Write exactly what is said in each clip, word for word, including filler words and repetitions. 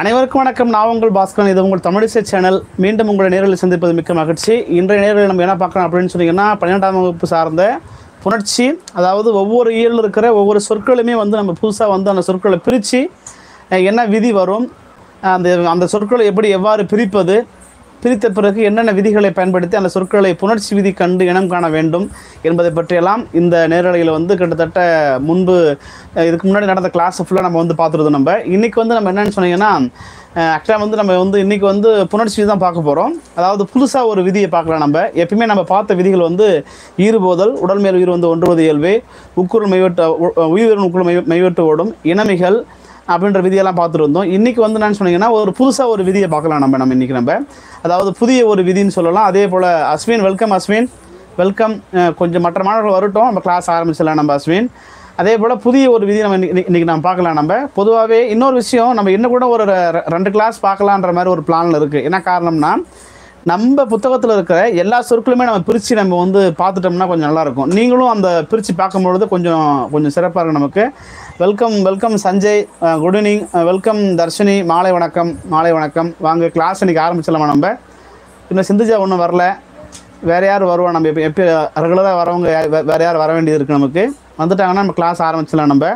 அனைவருக்கும் வணக்கம். நான் உங்கள் பாஸ்கரன். இது உங்கள் தமிழிசை சேனல். மீண்டும் உங்களை நேரில் சந்திப்பது மிக்க மகிழ்ச்சி. இன்றைய நேரில் நம்ம என்ன பார்க்கலாம் அப்படின்னு சொன்னீங்கன்னா, பன்னிரெண்டாம் வகுப்பு சார்ந்த புணர்ச்சி, அதாவது ஒவ்வொரு இயலில் இருக்கிற ஒவ்வொரு சொற்களுமே வந்து நம்ம புதுசாக வந்து அந்த சொற்களை பிரித்து என்ன விதி வரும், அந்த அந்த சொற்களை எப்படி எவ்வாறு பிரிப்பது, பிரித்த பிறகு என்னென்ன விதிகளை பயன்படுத்தி அந்த சொற்களை புணர்ச்சி விதி கண்டு இனம் காண வேண்டும் என்பதை பற்றியெல்லாம் இந்த நேரலையில் வந்து கிட்டத்தட்ட முன்பு இதுக்கு முன்னாடி நடந்த கிளாஸ் ஃபுல்லாக நம்ம வந்து பார்த்துருந்தோம். நம்ம இன்றைக்கி வந்து நம்ம என்னென்னு சொன்னீங்கன்னா, ஆக்சுவலாக வந்து நம்ம வந்து இன்றைக்கி வந்து புணர்ச்சி விதி தான் பார்க்க போகிறோம். அதாவது புதுசாக ஒரு விதியை பார்க்கலாம். நம்ம எப்பயுமே நம்ம பார்த்த விதிகள் வந்து ஈறுபோதல், உடல் மேல் உயிர் வந்து ஒன்றுவது இயல்பு, உக்குருள் மைவெட்டு உயிர் உக்குள் மை மைவெட்டு ஓடும், இனமிகள் அப்படின்ற விதியெல்லாம் பார்த்துருந்தோம். இன்றைக்கி வந்து என்னன்னு சொன்னீங்கன்னா, ஒரு புதுசாக ஒரு விதியை பார்க்கலாம். நம்ம நம்ம இன்றைக்கி நம்ம அதாவது புதிய ஒரு விதின்னு சொல்லலாம். அதே போல் அஸ்வின், வெல்கம் அஸ்வின், வெல்கம். கொஞ்சம் மற்ற மாணவர்கள் வரட்டும், நம்ம கிளாஸ் ஆரம்பிச்சிடலாம் நம்ம அஸ்வின். அதே போல் புதிய ஒரு விதி நம்ம இன்றைக்கி நம்ம பார்க்கலாம். நம்ம பொதுவாகவே இன்னொரு விஷயம், நம்ம இன்னும் கூட ஒரு ரெண்டு கிளாஸ் பார்க்கலான்ற மாதிரி ஒரு பிளானில் இருக்குது. என்ன காரணம்னா, நம்ம புத்தகத்தில் இருக்கிற எல்லா சொற்களுமே நம்ம பிரித்து நம்ம வந்து பார்த்துட்டோம்னா கொஞ்சம் நல்லாயிருக்கும். நீங்களும் அந்த பிரித்து பார்க்கும்பொழுது கொஞ்சம் கொஞ்சம் சிறப்பாக இருக்கும் நமக்கு. Welcome welcome Sanjay, good evening. Welcome Dharshini, மாலை வணக்கம், மாலை வணக்கம். வாங்க கிளாஸ் இன்றைக்கி ஆரம்பிச்சிடலாமா நம்ம. இன்னும் சிந்துஜா ஒன்றும் வரல, வேறு யார் வருவோம் நம்ம. எப்போ எப்போ ரெகுலராக வரவங்க வேறு யார் வர வேண்டியது இருக்குது நமக்கு. வந்துட்டாங்கன்னா நம்ம கிளாஸ் ஆரம்பிச்சிடலாம். நம்ம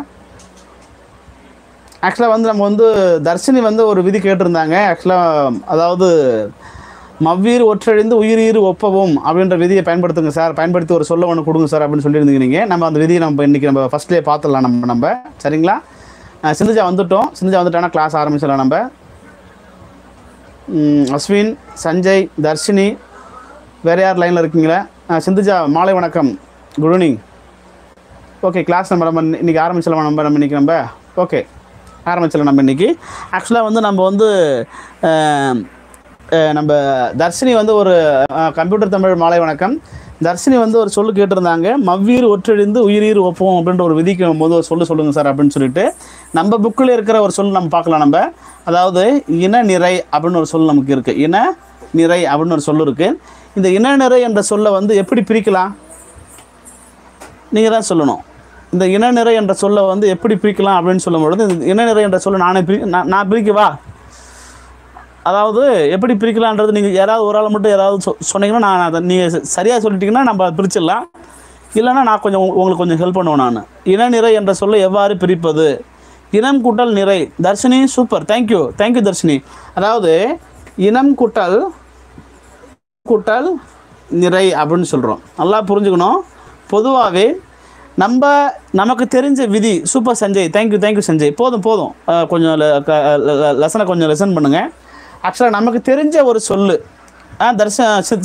ஆக்சுவலாக வந்து நம்ம வந்து தர்ஷினி வந்து ஒரு விதி கேட்டிருந்தாங்க. ஆக்சுவலாக அதாவது மவ்வீர் ஒற்றழிந்து உயிரீர் ஒப்பவும் அப்படின்ற விதியை பயன்படுத்துங்க சார், பயன்படுத்தி ஒரு சொல்ல ஒன்று கொடுங்க சார் அப்படின்னு சொல்லியிருந்தீங்க நீங்கள். நம்ம அந்த விதியை நம்ம இன்றைக்கி நம்ம ஃபஸ்ட்லேயே பார்த்துடலாம் நம்ம நம்ம சரிங்களா. சிந்துஜா வந்துவிட்டோம், சிந்துஜா வந்துட்டோன்னா கிளாஸ் ஆரம்பிச்சிடலாம் நம்ம. அஸ்வின், சஞ்சய், தர்ஷினி, வேறு யார் லைனில் இருக்கீங்களா? சிந்துஜா, மாலை வணக்கம், குட் ஈவினிங். ஓகே, கிளாஸ் நம்ம நம்ம இன்றைக்கி ஆரம்பிச்சிடலாம் நம்ம நம்ம இன்றைக்கி நம்ம. ஓகே, ஆரம்பிச்சிடலாம் நம்ம இன்றைக்கி. ஆக்சுவலாக வந்து நம்ம வந்து நம்ம தர்ஷினி வந்து ஒரு கம்ப்யூட்டர் தமிழ் மாலை வணக்கம். தர்ஷினி வந்து ஒரு சொல்லு கேட்டிருந்தாங்க, மவ்வீர் ஒற்றழிந்து உயிரீர் ஒப்போம் அப்படின்ற ஒரு விதிக்கு போது ஒரு சொல்லு சொல்லுங்கள் சார் அப்படின்னு சொல்லிட்டு. நம்ம புக்கில் இருக்கிற ஒரு சொல்லு நம்ம பார்க்கலாம். நம்ம அதாவது இன நிறை அப்படின்னு ஒரு சொல்லு நமக்கு இருக்குது. இன நிறை அப்படின்னு ஒரு சொல்லு இருக்குது. இந்த இன நிறை என்ற சொல்லை வந்து எப்படி பிரிக்கலாம் நீங்கள் தான் சொல்லணும். இந்த இன நிறை என்ற சொல்லை வந்து எப்படி பிரிக்கலாம் அப்படின்னு சொல்லும்பொழுது, இந்த இன நிறை என்ற சொல்லை நானே பிரி நான் நான் பிரிக்கவா, அதாவது எப்படி பிரிக்கலான்றது நீங்கள் யாராவது ஒரு ஆள் மட்டும் யாராவது சொ சொன்னீங்கன்னா நான் அதை நீங்கள் சரியாக சொல்லிட்டிங்கன்னா நம்ம பிரிச்சிடலாம். இல்லைனா நான் கொஞ்சம் உங்களுக்கு கொஞ்சம் ஹெல்ப் பண்ணுவேன். நான் இனநிறை என்ற சொல்லை எவ்வாறு பிரிப்பது, இனம் கூட்டல் நிறை. Dharshini super, thank you thank you Dharshini. அதாவது இனம் கூட்டல் கூட்டல் நிறை அப்படின்னு சொல்கிறோம். நல்லா புரிஞ்சுக்கணும். பொதுவாகவே நம்ம நமக்கு தெரிஞ்ச விதி. Super Sanjay, thank you thank you Sanjay. போதும் போதும், கொஞ்சம் லெசனை கொஞ்சம் லெசன் பண்ணுங்கள். ஆக்சுவலாக நமக்கு தெரிஞ்ச ஒரு சொல்லு. ஆ தர்ஷ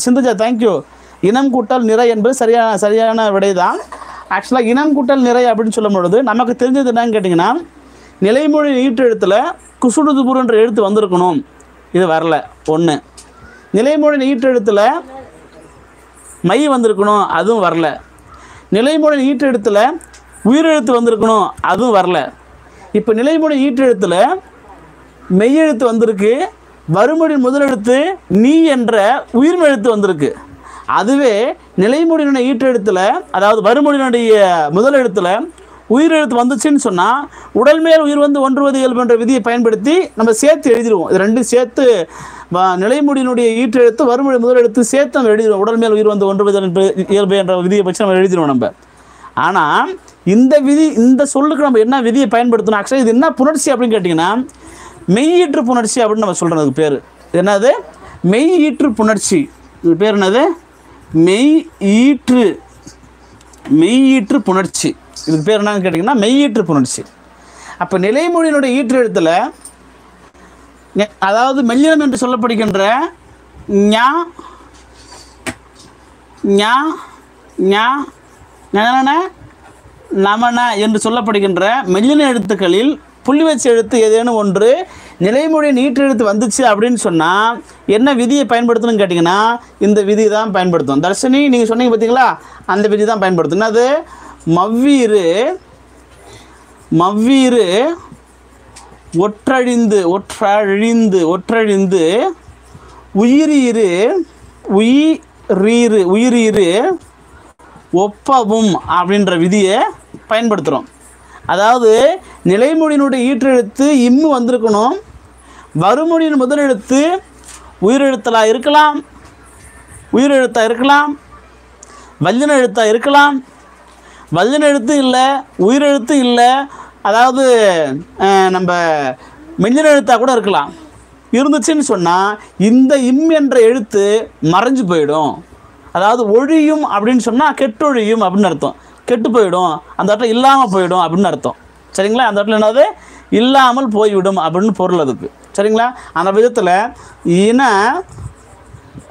சிந்துஜா தேங்க்யூ. இனம் கூட்டல் நிறை என்பது சரியான சரியான விடை தான். ஆக்சுவலாக இனம் கூட்டல் நிறை அப்படின்னு சொல்லும்பொழுது நமக்கு தெரிஞ்சது என்னன்னு கேட்டிங்கன்னா, நிலைமொழி நீட்டு எழுத்தில் குசுடுதுபுருன்ற எழுத்து வந்திருக்கணும். இது வரல ஒன்று. நிலைமொழி நீட்டு எழுத்தில் மை வந்திருக்கணும், அதுவும் வரல. நிலைமொழி நீட்டு எழுத்தில் உயிரெழுத்து வந்திருக்கணும், அதுவும் வரல. இப்போ நிலைமொழி நீட்டு எழுத்தில் மெய்யெழுத்து வந்திருக்கு, வறுமொழி முதலெழுத்து நீ என்ற உயிர்மெழுத்து வந்திருக்கு. அதுவே நிலைமொழியினுடைய ஈட்டெழுத்தில், அதாவது வறுமொழியினுடைய முதலெழுத்தில் உயிரெழுத்து வந்துச்சுன்னு சொன்னால், உடல்மேல் உயிர் வந்து ஒன்றுவது இயல்பு என்ற விதியை பயன்படுத்தி நம்ம சேர்த்து எழுதிடுவோம். இது ரெண்டும் சேர்த்து நிலைமொழியினுடைய ஈட்டெழுத்து வறுமொழி முதலெழுத்து சேர்த்து நம்ம எழுதிடுவோம். உடல்மேல் உயிர் வந்து ஒன்றுவது இயல்பு என்ற விதியை வச்சு நம்ம எழுதிடுவோம் நம்ம. ஆனால் இந்த விதி, இந்த சொல்லுக்கு நம்ம என்ன விதியை பயன்படுத்தணும்? ஆக்சுவலாக இது என்ன புணர்ச்சி அப்படின்னு கேட்டிங்கன்னா, மெய்யீற்று புணர்ச்சி அப்படின்னு நம்ம சொல்கிறது பேர். என்னது? மெய் ஈற்று புணர்ச்சி. இது பேர் என்னது? மெய் ஈற்று மெய் ஈற்று புணர்ச்சி. இதுக்கு பேர் என்னன்னு கேட்டிங்கன்னா மெய்யீற்று புணர்ச்சி. அப்போ நிலைமொழியினுடைய ஈற்று எழுத்தில், அதாவது மெல்லினம் என்று சொல்லப்படுகின்ற ஞா ஞா ஞா ஞான நமன என்று சொல்லப்படுகின்ற மெல்லின எழுத்துக்களில் புள்ளி வச்சு எழுத்து ஏதேனும் ஒன்று நிலைமொழி நீட்டெழுத்து வந்துச்சு அப்படின்னு சொன்னால் என்ன விதியை பயன்படுத்தணும்னு கேட்டிங்கன்னா, இந்த விதி தான் பயன்படுத்தும். தர்ஷினி நீங்கள் சொன்னீங்க பார்த்தீங்களா, அந்த விதி தான் பயன்படுத்தும். அது மவ்வீர் மவ்வீர் ஒற்றழிந்து ஒற்றழிந்து ஒற்றழிந்து உயிரீரு உயிரீரு உயிரீரு ஒப்பவும் அப்படின்ற விதியை பயன்படுத்துகிறோம். அதாவது நிலைமொழியினுடைய ஈற்றெழுத்து இம்மு வந்திருக்கணும், வறுமொழியின் முதலெழுத்து உயிரெழுத்தலாக இருக்கலாம், உயிரெழுத்தாக இருக்கலாம், வல்லின எழுத்தாக இருக்கலாம். வல்லின எழுத்து இல்லை, உயிரெழுத்து இல்லை, அதாவது நம்ம மெல்லின எழுத்தாக கூட இருக்கலாம். இருந்துச்சுன்னு சொன்னால் இந்த இம் என்ற எழுத்து மறைஞ்சு போயிடும். அதாவது ஒழியும் அப்படின்னு சொன்னால் கெட்டொழியும் அப்படின்னு அர்த்தம், கெட்டு போயிடும், அந்த இடத்துல இல்லாமல் போயிடும் அப்படின்னு அர்த்தம். சரிங்களா, அந்த இடத்துல என்னது இல்லாமல் போய்விடும் அப்படின்னு பொருள் அதுக்கு. சரிங்களா, அந்த விதத்தில் இன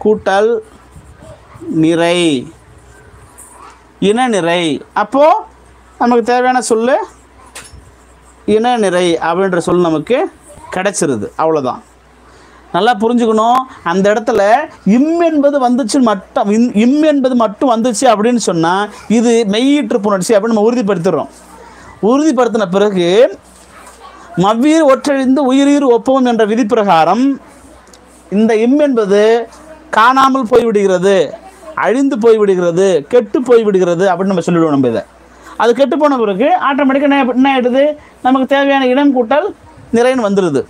கூட்டல் நிறை, இன நிறை. அப்போது நமக்கு தேவையான சொல் இன நிறை அப்படின்ற சொல் நமக்கு கிடைச்சிருது. அவ்வளோதான். நல்லா புரிஞ்சுக்கணும். அந்த இடத்துல இம் என்பது வந்துச்சு மட்டும், இம் என்பது மட்டும் வந்துச்சு அப்படின்னு சொன்னால் இது மெய்யீற்று புணர்ச்சி அப்படின்னு நம்ம உறுதிப்படுத்திடுறோம். உறுதிப்படுத்தின பிறகு மவ்வீர் ஒற்றழிந்து உயிரீர் ஒப்பவும் என்ற விதி பிரகாரம் இந்த இம் என்பது காணாமல் போய்விடுகிறது, அழிந்து போய்விடுகிறது, கெட்டு போய்விடுகிறது அப்படின்னு நம்ம சொல்லிவிடுவோம். நம்ம இதை அது கெட்டு போன பிறகு ஆட்டோமேட்டிக்காக என்ன என்ன ஆகிடுது, நமக்கு தேவையான இனம் கூட்டல் நிறைன்னு வந்துடுது.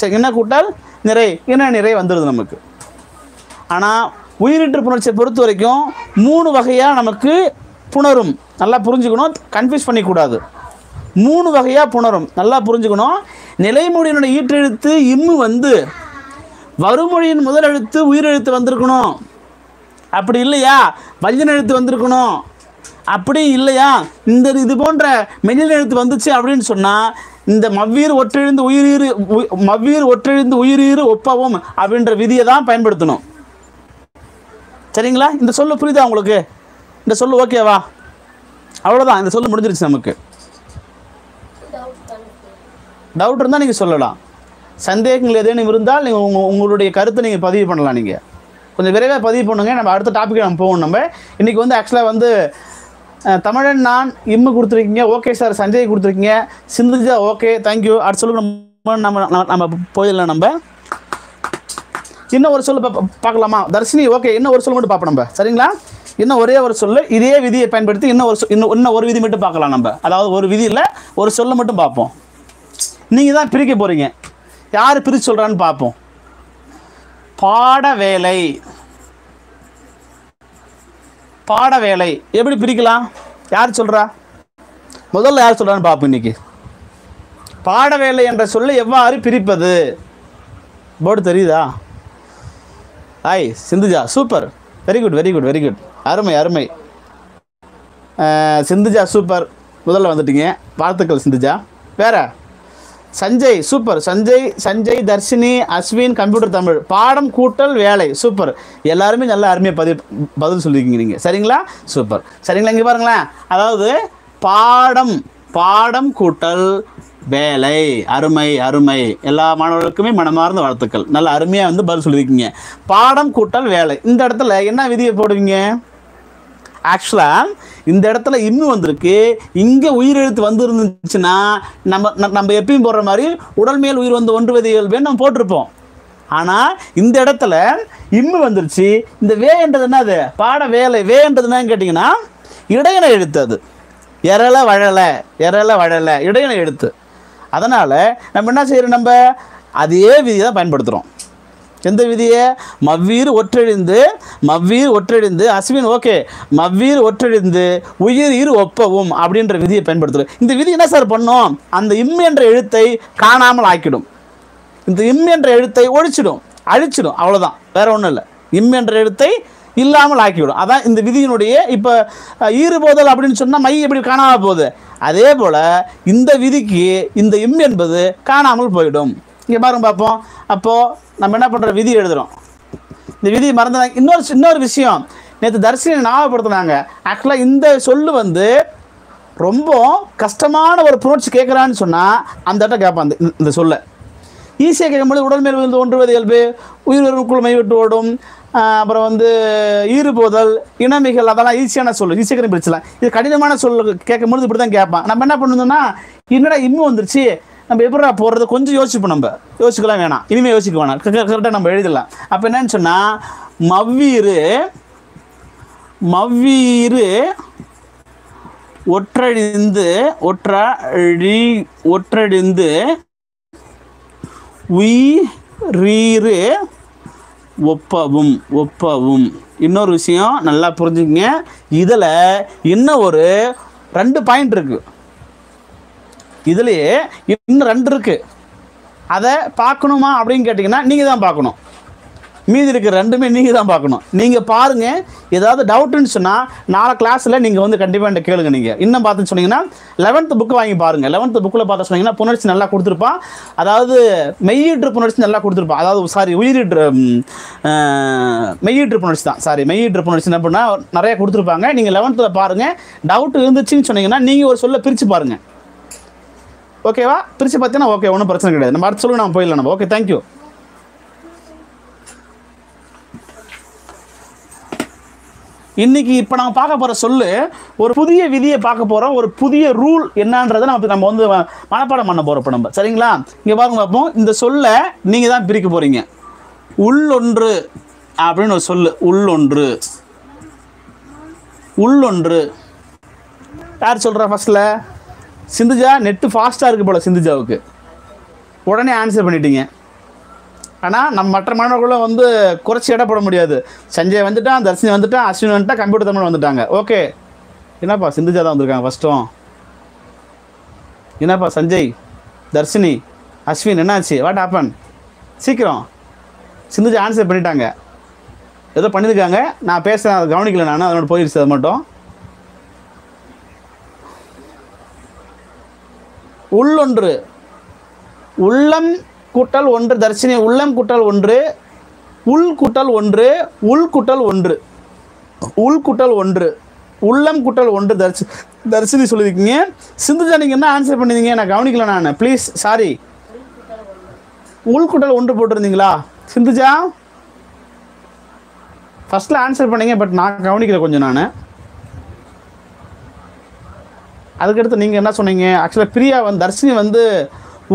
சரி, இன கூட்டல் நிறை, இன நிறை வந்துடுது நமக்கு. ஆனால் உயிரீற்று புணர்ச்சியை பொறுத்த வரைக்கும் மூணு வகையாக நமக்கு புணரும். நல்லா புரிஞ்சுக்கணும், கன்ஃபியூஸ் பண்ணிக்கூடாது. மூணு வகையாக புணரும், நல்லா புரிஞ்சுக்கணும். நிலைமொழியினுடைய ஈற்றெழுத்து இம்மு வந்து வறுமொழியின் முதலெழுத்து உயிரெழுத்து வந்திருக்கணும். அப்படி இல்லையா வல்லின எழுத்து வந்திருக்கணும். அப்படி இல்லையா இந்த இது போன்ற மெல்லின எழுத்து வந்துச்சு அப்படின்னு சொன்னால் இந்த மவ்வீர் ஒற்றெழுந்து உயிரீறு, மவ்வீர் ஒற்றெழுந்து உயிரீறு ஒப்பவும் அப்படின்ற விதியை தான் பயன்படுத்தணும். சரிங்களா, இந்த சொல்லு புரியுதா உங்களுக்கு? இந்த சொல்லு ஓகேவா? அவ்வளோதான், இந்த சொல்லு முடிஞ்சிருச்சு. நமக்கு டவுட் இருந்தால் நீங்கள் சொல்லலாம், சந்தேகங்கள் ஏதேனும் இருந்தால் நீங்கள் உங்கள் உங்களுடைய கருத்தை நீங்கள் பதிவு பண்ணலாம். நீங்கள் கொஞ்சம் விரைவாக பதிவு பண்ணுங்க, நம்ம அடுத்த டாப்பிக்கு நம்ம போவோம். நம்ம இன்றைக்கி வந்து ஆக்சுவலாக வந்து தமிழன் நான் இம்மு கொடுத்துருக்கீங்க, ஓகே சார், சஞ்சய் கொடுத்துருக்கீங்க, சிந்துஜா ஓகே தேங்க்யூ. அடுத்த சொல்லு நம்ம நம்ம நம்ம போயிடலாம். நம்ம இன்னும் ஒரு சொல்லு பா பார்க்கலாமா? தர்ஷினி ஓகே, இன்னும் ஒரு சொல்லு மட்டும் பார்ப்போம் நம்ம. சரிங்களா, இன்னும் ஒரே ஒரு சொல்லு, இதே விதியை பயன்படுத்தி இன்னும் ஒரு இன்னும் இன்னும் ஒரு விதி மட்டும் பார்க்கலாம் நம்ம. அதாவது ஒரு விதியில் ஒரு சொல்லு மட்டும் பார்ப்போம். நீங்கள் தான் பிரிக்க போகிறீங்க, யார் பிரித்து சொல்கிறான்னு பார்ப்போம். பாட வேலை, பாட வேலை எப்படி பிரிக்கலாம்? யார் சொல்கிறா? முதல்ல யார் சொல்கிறான்னு பார்ப்போம். இன்றைக்கி பாட வேலை என்ற சொல்லை எவ்வாறு பிரிப்பது? போர்டு தெரியுதா? Hi Sindhuja, super, very good very good very good, அருமை அருமை சிந்துஜா, சூப்பர், முதல்ல வந்துட்டீங்க, வாழ்த்துக்கள் சிந்துஜா. வேறு சஞ்சய் சூப்பர், சஞ்சய் சஞ்சய் தர்ஷினி அஸ்வின் கம்ப்யூட்டர் தமிழ், பாடம் கூட்டல் வேலை, சூப்பர், எல்லாருமே நல்லா அருமையாக பதிவு பதில் சொல்லியிருக்கீங்க நீங்கள். சரிங்களா, சூப்பர். சரிங்களா, இங்கே பாருங்களேன், அதாவது பாடம், பாடம் கூட்டல் வேலை, அருமை அருமை, எல்லா மாணவர்களுக்குமே மனமார்ந்த வாழ்த்துக்கள், நல்லா அருமையாக வந்து பதில் சொல்லியிருக்கீங்க. பாடம் கூட்டல் வேலை, இந்த இடத்துல என்ன விதியை போடுவீங்க? ஆக்சுவலாக இந்த இடத்துல இன்னும் வந்திருக்கு, இங்கே உயிரெழுத்து வந்துருந்துச்சுன்னா நம்ம நம்ம எப்பயும் போடுற மாதிரி உடல் மேல் உயிர் வந்து ஒன்று விதி இயல்பேன்னு நம்ம போட்டிருப்போம். ஆனால் இந்த இடத்துல இம்மு வந்துருச்சு, இந்த வே என்றது என்ன? அது பாட வேலை. வே என்றது என்னன்னு கேட்டிங்கன்னா இடையின எழுத்து, அது எறலை வழலை, எறலை வழலை இடையின எழுத்து. அதனால் நம்ம என்ன செய்கிறோம், நம்ம அதே விதியை தான் பயன்படுத்துகிறோம். எந்த விதியை? மவ்வீர் ஒற்றெழுந்து, மவ்வீர் ஒற்றெழுந்து அஸ்வின் ஓகே, மவ்வீர் ஒற்றெழுந்து உயிர் ஈர் ஒப்பவும் அப்படின்ற விதியை பயன்படுத்துகிறோம். இந்த விதி என்ன சார் பண்ணோம்? அந்த இம் என்ற எழுத்தை காணாமல் ஆக்கிடும், இந்த இம் என்ற எழுத்தை ஒழிச்சிடும், அழிச்சிடும், அவ்வளோதான், வேறு ஒன்றும் இல்லை. இம் என்ற எழுத்தை இல்லாமல் ஆக்கிவிடும், அதான் இந்த விதியினுடைய. இப்போ ஈறுபோதல் அப்படின்னு சொன்னால் மை எப்படி காணாமல் போகுது, அதே போல் இந்த விதிக்கு இந்த இம் என்பது காணாமல் போயிடும். இங்கே பாருங்க பார்ப்போம். அப்போது நம்ம என்ன பண்ணுற, விதி எழுதுகிறோம். இந்த விதி மறந்து இன்னொரு இன்னொரு விஷயம், நேற்று தரிசனை ஞாபகப்படுத்தினாங்க. ஆக்சுவலாக இந்த சொல்லு வந்து ரொம்ப கஷ்டமான ஒரு புணர்ச்சி கேட்குறான்னு சொன்னால் அந்த இடத்த கேட்பான். இந்த இந்த சொல்லை ஈஸியாக கேட்கும்போது உடல் மேல் வந்து ஒன்றுவது இயல்பு, உயிர்களுக்குள் மை விட்டு ஓடும், அப்புறம் வந்து ஈறுபோதல், இனமிகள், அதெல்லாம் ஈஸியான சொல்லு, ஈஸியாக பிரிச்சலாம். இது கடினமான சொல்லு கேட்கும்போது இப்படி தான் கேட்பான். நம்ம என்ன பண்ணணும்னா என்னடா இன்னும் வந்துருச்சு, நம்ம எப்படா போடுறது கொஞ்சம் யோசிப்போம். நம்ம யோசிக்கலாம் வேணாம், இனிமேல் யோசிக்க வேணாம், கரெக்டாக நம்ம எழுதலாம். அப்போ என்னன்னு சொன்னால் மவ்வீறு, மவ்வீறு ஒற்றழிந்து, ஒற்றழி ஒற்றழிந்து we re re Wopavum, Wopavum. இன்னொரு விஷயம் நல்லா புரிஞ்சுக்கங்க. இதுல இன்ன ஒரு ரெண்டு பாயிண்ட் இருக்கு. இதுலயே இன்னும் ரெண்டு இருக்கு. அத பார்க்கணுமா அப்படினு கேட்டிங்கனா நீங்க தான் பார்க்கணும். மீதி இருக்க ரெண்டுமே நீங்க தான் பார்க்கணும். நீங்க பாருங்க. ஏதாவது டவுட்னு சொன்னா நாளை கிளாஸ்ல நீங்க வந்து கண்டிப்பா என்ன கேளுங்க நீங்க. இன்னும் பார்த்து சொன்னீங்கனா eleventh book வாங்கி பாருங்க. eleventh bookல பார்த்து சொன்னீங்கனா புணர்ச்சி நல்லா கொடுத்திருப்பான். அதாவது மெய்யிற்று புணர்ச்சி நல்லா கொடுத்திருப்பான். அதாவது சாரி உயிரிற்று மெய்யிற்று புணர்ச்சி தான். சாரி மெய்யிற்று புணர்ச்சி என்ன பண்ணா நிறைய கொடுத்திருப்பாங்க. நீங்க eleventhல பாருங்க. டவுட் இருந்துச்சுன்னு சொன்னீங்கனா நீங்க ஒரு சொல்ல பிரிச்சு பாருங்க. ஓகேவா? பிரிச்சு பார்த்தீங்கன்னா ஓகே ஒன்றும் பிரச்சனை கிடையாது. நம்ம அடுத்து சொல்லுங்க நம்ம போயிடலாம் நம்ம. Okay thank you. இன்னைக்கு இப்போ நம்ம பார்க்க போகிற சொல்லு ஒரு புதிய விதியை பார்க்க போகிறோம். ஒரு புதிய ரூல் என்னன்றதை நம்ம நம்ம வந்து மனப்பாடம் பண்ண போகிறோம் இப்போ நம்ம. சரிங்களா? இங்கே பாருங்க பார்ப்போம். இந்த சொல்லை நீங்கள் தான் பிரிக்க போகிறீங்க. உள்ளொன்று அப்படின்னு ஒரு சொல்லு. உள்ளொன்று உள்ளொன்று யார் சொல்கிறா ஃபஸ்ட்டில்? சிந்துஜா. நெட்டு ஃபாஸ்ட்டாக இருக்குது போல் சிந்துஜாவுக்கு. உடனே ஆன்சர் பண்ணிட்டீங்க. ஆனால் நம்ம மற்ற மாணவர்களும் வந்து குறைச்சி இட போட முடியாது. சஞ்சய் வந்துட்டான், தர்ஷினி வந்துட்டான், அஸ்வினி வந்துட்டான், கம்ப்யூட்டர் தமிழ் வந்துட்டாங்க. ஓகே என்னப்பா சிந்துஜா தான் வந்திருக்காங்க ஃபஸ்ட்டும். என்னப்பா சஞ்சய், தர்ஷினி, அஸ்வின் என்னாச்சு? What happen? சீக்கிரம் சிந்துஜா ஆன்சர் பண்ணிட்டாங்க. ஏதோ பண்ணியிருக்காங்க, நான் பேசுகிறேன், அதை கவனிக்கல நான், அதனோட போயிடுச்சு அது மட்டும். உள்ளொன்று உள்ளம் கூட்டல் ஒன்று. தர்ஷினி உள்ளம் கூட்டல் ஒன்று, உள் கூட்டல் ஒன்று, உள் கூட்டல் ஒன்று, உள் கூட்டல் ஒன்று, உள்ளம் கூட்டல் ஒன்று. தர்ஷி தர்ஷினி சொல்லியிருக்கீங்க. சிந்துஜா நீங்கள் என்ன ஆன்சர் பண்ணியிருந்தீங்க? நான் கவனிக்கல நான், ப்ளீஸ் சாரி. உள் கூட்டல் ஒன்று போட்டிருந்தீங்களா சிந்துஜா? ஃபஸ்ட்டில் ஆன்சர் பண்ணீங்க, பட் நான் கவனிக்கல கொஞ்சம் நான். அதுக்கடுத்து நீங்கள் என்ன சொன்னீங்க? ஆக்சுவலாக பிரியா வந்து தர்ஷினி வந்து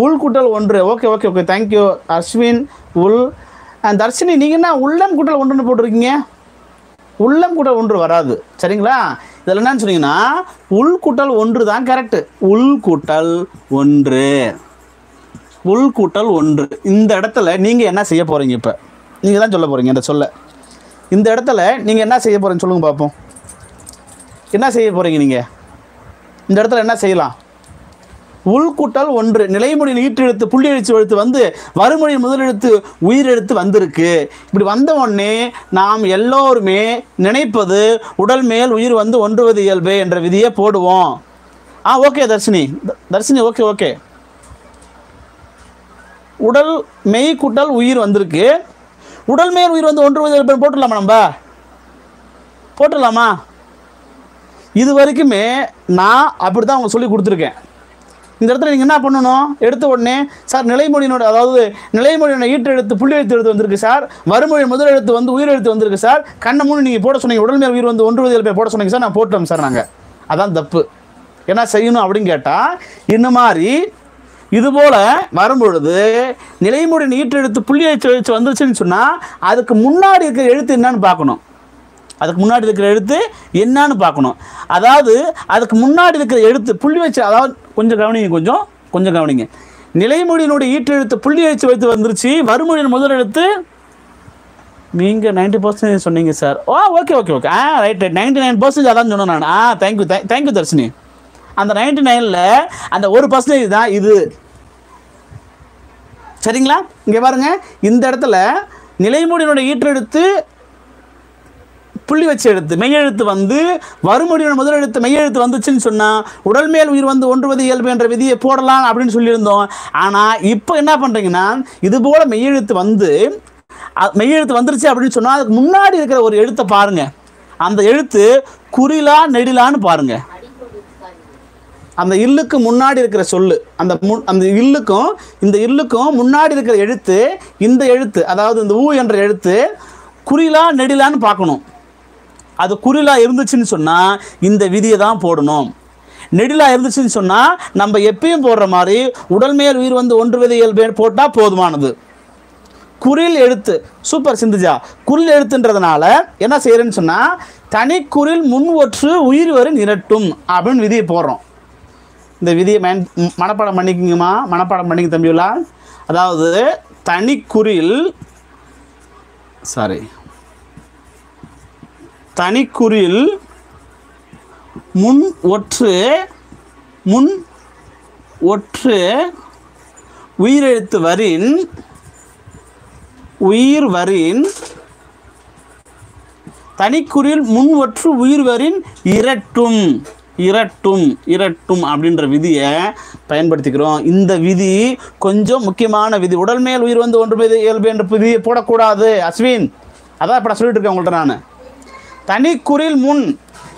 உள் கூட்டல் ஒன்று. Okay okay okay thank you. Ashwin உள் அண்ட் தர்ஷினி நீங்கள் என்ன உள்ளம் கூட்டல் ஒன்றுன்னு போட்டிருக்கீங்க? உள்ளம் கூட்டல் ஒன்று வராது. சரிங்களா? இதில் என்னன்னு சொன்னீங்கன்னா உள் கூட்டல் ஒன்று தான் கரெக்டு. உள் கூட்டல் ஒன்று, உள் கூட்டல் ஒன்று. இந்த இடத்துல நீங்கள் என்ன செய்ய போகிறீங்க? இப்போ நீங்கள் தான் சொல்ல போகிறீங்க இந்த சொல்ல. இந்த இடத்துல நீங்கள் என்ன செய்ய போகிறீங்க சொல்லுங்கள் பார்ப்போம். என்ன செய்ய போகிறீங்க நீங்கள் இந்த இடத்துல? என்ன செய்யலாம்? உள்கூட்டல் ஒன்று. நிலைமொழியின் ஈற்றெழுத்து புள்ளி எழுச்சி எழுத்து வந்து வறுமொழியின் முதலெழுத்து உயிரெழுத்து வந்திருக்கு. இப்படி வந்த உடனே நாம் எல்லோருமே நினைப்பது உடல் மேல் உயிர் வந்து ஒன்றுவது இயல்பு என்ற விதியை போடுவோம். ஆ okay Dharshini, Dharshini okay okay. உடல் மெய் கூட்டல் உயிர் வந்திருக்கு. உடல் மேல் உயிர் வந்து ஒன்றுவது இயல்பு போட்டுடலாமா? நம்ம போட்டுடலாமா? இது வரைக்குமே நான் அப்படி தான் அவங்க சொல்லி கொடுத்துருக்கேன். இந்த இடத்துல நீங்கள் என்ன பண்ணணும்? எடுத்த உடனே சார் நிலைமொழியினோட அதாவது நிலைமொழியோட ஈட்டெழுத்து புள்ளி எழுத்து எழுத்து வந்திருக்கு சார், வறுமொழி முதல் எழுத்து வந்து உயிர் எழுத்து வந்திருக்கு சார், கண்ணை மூணு நீங்கள் போட சொன்னீங்க, உடல் மேல் உயிர் வந்து ஒன்றுவது இயல்பு போட சொன்னீங்க சார், நான் போட்டோம் சார் நாங்கள். அதான் தப்பு. என்ன செய்யணும் அப்படின்னு கேட்டால் இந்த மாதிரி இதுபோல் வரும்பொழுது நிலைமொழியின் ஈட்டெழுத்து புள்ளி எழுத்து எழுத்து வந்துருச்சுன்னு சொன்னால் அதுக்கு முன்னாடி இருக்கிற எழுத்து என்னன்னு பார்க்கணும். அதுக்கு முன்னாடி இருக்கிற எழுத்து என்னான்னு பார்க்கணும். அதாவது அதுக்கு முன்னாடி இருக்கிற எழுத்து புள்ளி வச்சு, அதாவது கொஞ்சம் கவனிங்க, கொஞ்சம் கொஞ்சம் கவனிங்க. நிலைமொழியினுடைய ஈட்டெழுத்து புள்ளி எழுச்சி வைத்து வந்துருச்சு. வறுமொழியின் முதல் எழுத்து நீங்கள் நைன்டி பர்சன்டேஜ் சொன்னீங்க sir. Oh okay okay okay ஆ right right ninety nine percentage அதான் சொன்னேன் நான். ஆ தேங்க்யூ தேங்க் தேங்க்யூ தர்ஷினி. அந்த நைன்டி நைனில் அந்த ஒரு பர்சன்டேஜ் தான் இது. சரிங்களா? இங்கே பாருங்கள். இந்த இடத்துல நிலைமொழியினுடைய ஈட்டெழுத்து புள்ளி வச்சு எழுத்து மெய்யெழுத்து வந்து வறுமொழியோட முதல் எழுத்து மெய்யெழுத்து வந்துச்சுன்னு சொன்னால் உடல் மேல் உயிர் வந்து ஒன்றுவது இயல்பு என்ற விதியை போடலாம் அப்படின்னு சொல்லியிருந்தோம். ஆனால் இப்போ என்ன பண்ணுறீங்கன்னா இதுபோல் மெய்யெழுத்து வந்து மெய்யெழுத்து வந்துருச்சு அப்படின்னு சொன்னால் அதுக்கு முன்னாடி இருக்கிற ஒரு எழுத்தை பாருங்கள். அந்த எழுத்து குறிலா நெடிலான்னு பாருங்கள். அந்த இல்லுக்கு முன்னாடி இருக்கிற சொல்லு அந்த மு அந்த இல்லுக்கும் இந்த இல்லுக்கும் முன்னாடி இருக்கிற எழுத்து இந்த எழுத்து அதாவது இந்த ஊ என்ற எழுத்து குறிலா நெடிலான்னு பார்க்கணும். அது குறிலா இருந்துச்சுன்னு சொன்னால் இந்த விதியை தான் போடணும். நெடிலா இருந்துச்சுன்னு சொன்னால் நம்ம எப்பயும் போடுற மாதிரி உடல் மேல் உயிர் வந்து ஒன்று விதி இயல்பு போட்டால் போதுமானது. குறில் எழுத்து சூப்பர் சிந்துஜா. குறில் எழுத்துன்றதுனால என்ன செய்யறேன்னு சொன்னால் தனி குறில் முன் ஒற்று உயிர் வரை நிரட்டும் அப்படின்னு விதியை போடுறோம். இந்த விதியை மனப்பாடம் பண்ணிக்கிங்கம்மா, மனப்பாடம் பண்ணிக்க தம்பிகளா. அதாவது தனிக்குறில் சாரி தனிக்குறில் முன் ஒற்று முன் ஒற்று உயிரெழுத்து வரின் உயிர் வரின் தனிக்குறியில் முன் ஒற்று உயிர் வரின் இரட்டும் இரட்டும் இரட்டும் அப்படின்ற விதியை பயன்படுத்திக்கிறோம். இந்த விதி கொஞ்சம் முக்கியமான விதி. உடல் மேல் உயிர் வந்து ஒன்று மீது இயல்பு என்ற விதியை போடக்கூடாது அஸ்வின். அதான் இப்போ நான் சொல்லிட்டு இருக்கேன் உங்கள்கிட்ட. நான் தனிக்குறில் முன்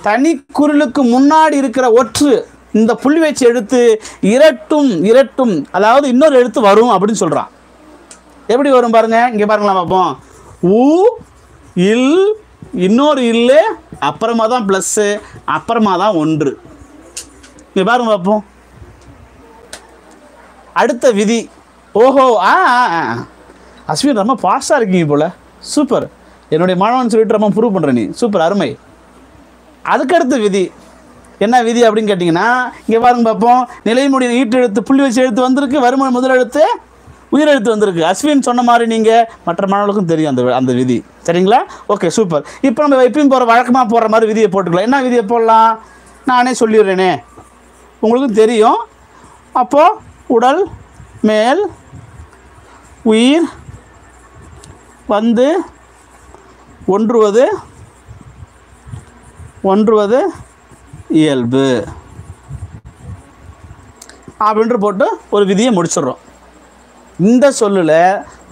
தனிக்குறிலுக்கு முன்னாடி இருக்கிற ஒற்று இந்த புள்ளி வச்சு எழுத்து இரட்டும் இரட்டும் அதாவது இன்னொரு எழுத்து வரும் அப்படின்னு சொல்கிறான். எப்படி வரும் பாருங்கள், இங்கே பாருங்களா பார்ப்போம். ஊ இல் இன்னொரு இல்லை, அப்புறமா தான் ப்ளஸ்ஸு, அப்புறமா தான் ஒன்று. இங்கே பாருங்க பார்ப்போம். அடுத்த விதி. ஓஹோ ஆ அஸ்வின் ரொம்ப ஃபாஸ்ட்டாக இருக்கீங்க போல், சூப்பர். என்னுடைய மாணவன் சொல்லிட்டு ரொம்ப ப்ரூவ் பண்ணுறேன் நீ, சூப்பர் அருமை. அதுக்கடுத்த விதி என்ன விதி அப்படின்னு கேட்டிங்கன்னா இங்கே பாருங்க பார்ப்போம். நிலைமுடி ஈட்டு எழுத்து புள்ளி வச்சு எழுத்து வந்திருக்கு, வருமான முதல் எழுத்து உயிரெழுத்து வந்திருக்கு. அஸ்வின் சொன்ன மாதிரி நீங்கள் மற்ற மாணவர்களுக்கும் தெரியும் அந்த அந்த விதி. சரிங்களா, ஓகே சூப்பர். இப்போ நம்ம எப்பயும் போகிற வழக்கமாக போடுற மாதிரி விதியை போட்டுக்கலாம். என்ன விதியை போடலாம், நானே சொல்லிடுறேனே உங்களுக்கும் தெரியும். அப்போது உடல் மேல் உயிர் வந்து ஒன்றுவது ஒன்றுவது இயல்பு அப்படின்ட்டு போட்டு ஒரு விதியை முடிச்சிடுறோம். இந்த சொல்லில்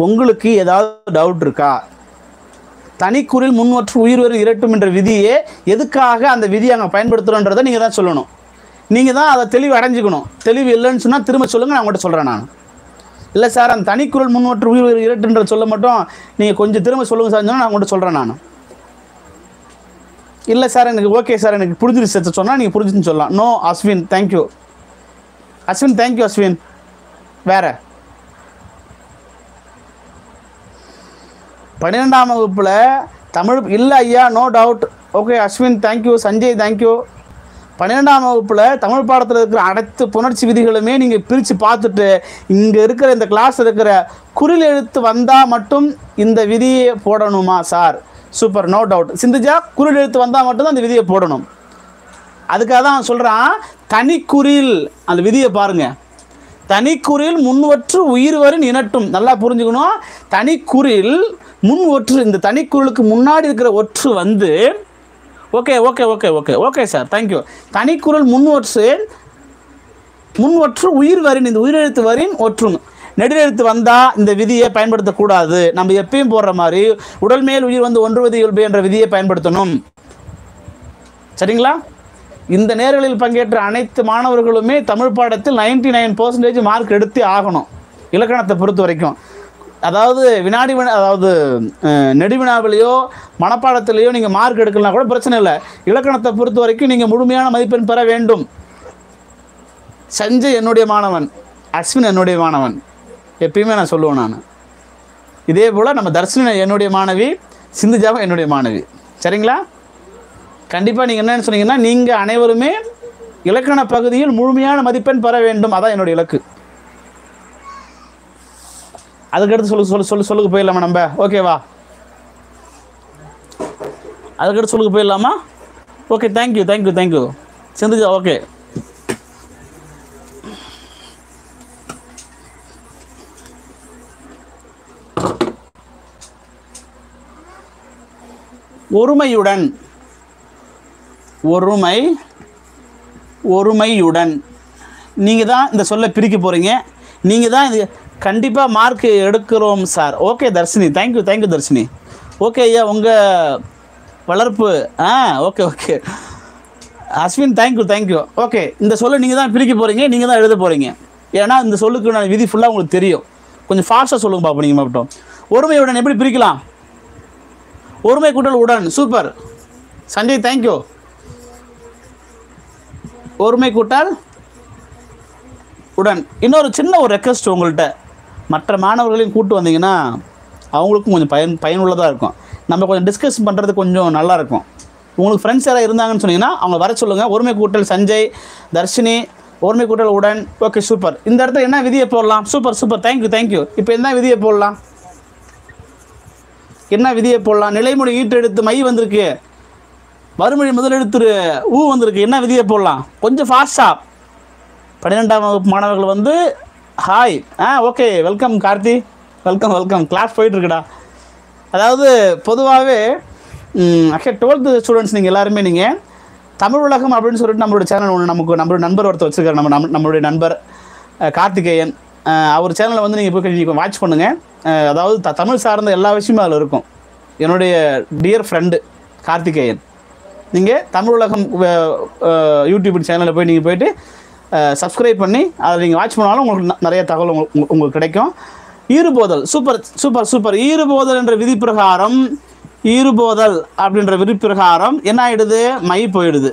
உங்களுக்கு ஏதாவது டவுட் இருக்கா? தனிக்குறில் முன்னொற்று உயிர் வரி இரட்டும் என்ற விதியே எதுக்காக அந்த விதியை அங்கே பயன்படுத்துகிறோன்றதை நீங்கள் தான் சொல்லணும். நீங்கள் தான் அதை தெளிவு அடைஞ்சிக்கணும். தெளிவு இல்லைன்னு சொன்னால் திரும்ப சொல்லுங்கள், நான் உங்கள்கிட்ட சொல்கிறேன். நான் இல்லை சார் அந்த தனிக்குறில் முன்னொற்று உயிர் வரி இரட்டுன்ற சொல்ல மட்டும் நீங்கள் கொஞ்சம் திரும்ப சொல்லுங்கள் சார் சொன்னால் நான் உங்கள்கிட்ட சொல்கிறேன். நான் இல்லை சார் எனக்கு ஓகே சார் எனக்கு புரிஞ்சிருச்சு சொன்னால் நீங்கள் புரிஞ்சுன்னு சொல்லலாம். No Ashwin thank you Ashwin thank you Ashwin. வேறு பன்னிரெண்டாம் வகுப்பில் தமிழ் இல்லை ஐயா no doubt okay Ashwin thank you Sanjay thank you. பன்னிரெண்டாம் வகுப்பில் தமிழ் பாடத்தில் இருக்கிற அனைத்து புணர்ச்சி விதிகளுமே நீங்கள் பிரித்து பார்த்துட்டு இங்கே இருக்கிற இந்த கிளாஸ் இருக்கிற குறில் எழுத்து வந்தால் மட்டும் இந்த விதியை போடணுமா sir? Super no doubt Sindhuja. குறில் எழுத்து வந்தால் மட்டும்தான் அந்த விதியை போடணும். அதுக்காக தான் சொல்கிறான் தனிக்குறில். அந்த விதியை பாருங்கள். தனிக்குறில் முன்வற்று உயிர் வரின் இனட்டும். நல்லா புரிஞ்சுக்கணும். தனிக்குறில் முன் ஒற்று இந்த தனிக்குறிலுக்கு முன்னாடி இருக்கிற ஒற்று வந்து okay okay okay okay okay sir thank you. தனிக்குறில் முன் ஒற்று முன் ஒற்று உயிர் வரின் இந்த உயிரெழுத்து வரின் ஒற்றும் நெடுவெழுத்து வந்தால் இந்த விதியை பயன்படுத்தக்கூடாது. நம்ம எப்பயும் போடுற மாதிரி உடல் மேல் உயிர் வந்து ஒன்றுவது இயல்பு என்ற விதியை பயன்படுத்தணும். சரிங்களா, இந்த நேரங்களில் பங்கேற்ற அனைத்து மாணவர்களுமே தமிழ் பாடத்தில் நைன்டி நைன் பர்சன்டேஜ் மார்க் எடுத்து ஆகணும் இலக்கணத்தை பொறுத்த வரைக்கும். அதாவது வினாடி வினா அதாவது நெடுவினாவிலையோ மனப்பாடத்திலையோ நீங்கள் மார்க் எடுக்கலாம் கூட பிரச்சனை இல்லை. இலக்கணத்தை பொறுத்த வரைக்கும் நீங்கள் முழுமையான மதிப்பெண் பெற வேண்டும். சஞ்சய் என்னுடைய மாணவன், அஸ்வின் என்னுடைய மாணவன், எப்பயுமே நான் சொல்லுவேன். நான் இதே போல் நம்ம தர்ஷினி என்னுடைய மாணவி, சிந்துஜாவும் என்னுடைய மாணவி. சரிங்களா, கண்டிப்பாக நீங்கள் என்னென்னு சொன்னீங்கன்னா நீங்கள் அனைவருமே இலக்கண பகுதியில் முழுமையான மதிப்பெண் பெற வேண்டும். அதான் என்னுடைய இலக்கு. அதுக்கடுத்து சொல்லு சொல்லு சொல்லு சொல்லுக்கு போயிடலாமா நம்ம? ஓகேவா, அதுக்கடுத்து சொல்லுக்கு போயிடலாமா? Okay thank you thank you thank you Sindhuja. Okay ஒருமையுடன் ஒருமை ஒருமையுடன் நீங்கள் தான் இந்த சொல்ல பிரிக்க போகிறீங்க. நீங்கள் தான் இது கண்டிப்பாக மார்க் எடுக்கிறோம் sir. Okay Dharshini thank you thank you Dharshini. Okay ஐயா உங்கள் வளர்ப்பு ஆ okay okay Ashwin thank you thank you. Okay, இந்த சொல்லை நீங்கள் தான் பிரிக்க போகிறீங்க, நீங்கள் தான் எழுத போகிறீங்க. ஏன்னா இந்த சொல்லுக்கு நான் விதி ஃபுல்லாக உங்களுக்கு தெரியும். கொஞ்சம் ஃபாஸ்ட்டாக சொல்லுங்க பார்ப்போம். நீங்கள் மட்டும் ஒருமையுடன் எப்படி பிரிக்கலாம்? ஒருமை கூட்டல் உடன். Super Sanjay thank you. ஒருமை கூட்டல் உடன். இன்னொரு சின்ன ஒரு ரெக்வஸ்ட் உங்கள்கிட்ட, மற்ற மாணவர்களையும் கூப்பிட்டு வந்தீங்கன்னா அவங்களுக்கும் கொஞ்சம் பயன் பயனுள்ளதாக இருக்கும். நம்ம கொஞ்சம் டிஸ்கஸ் பண்ணுறது கொஞ்சம் நல்லாயிருக்கும். உங்களுக்கு ஃப்ரெண்ட்ஸ் யாராவது இருந்தாங்கன்னு சொன்னீங்கன்னா அவங்க வர சொல்லுங்கள். ஒருமை கூட்டல் Sanjay, Dharshini, Orme Kutal Udan, okay, super. In that the Ena Vidya Polam, super, super, thank you, thank you. If Ena Vidya Polam, Kena Vidya Polam, Nelamu eat it the Mayu under care. Barmary Mother to Woo under Kena Vidya Polam, Punja fast up. Padenda Manavande, hi, ah, okay, welcome, Karthi, welcome, welcome, class fight. That's why I told the students that you are learning Tamil Ulakam appadinu solli nammaloda channel one namakku number number orthu vechirukkar nam nammaloda number Karthikeyan our channel la vandu neenga poi watch pannunga adhaavadhu Tamil saarndha ella vishayamum adha irukum enoda dear friend Karthikeyan neenga Tamil Ulakam YouTube channel la poi neenga poiittu subscribe panni adha neenga watch pannalum ungalku nariya thagaval ungalku kedaikum irubodal super super super irubodal endra vidhi prakaram Irubodal அப்படின்ற விதிப்பிரகாரம் என்ன ஆயிடுது my போயிடுது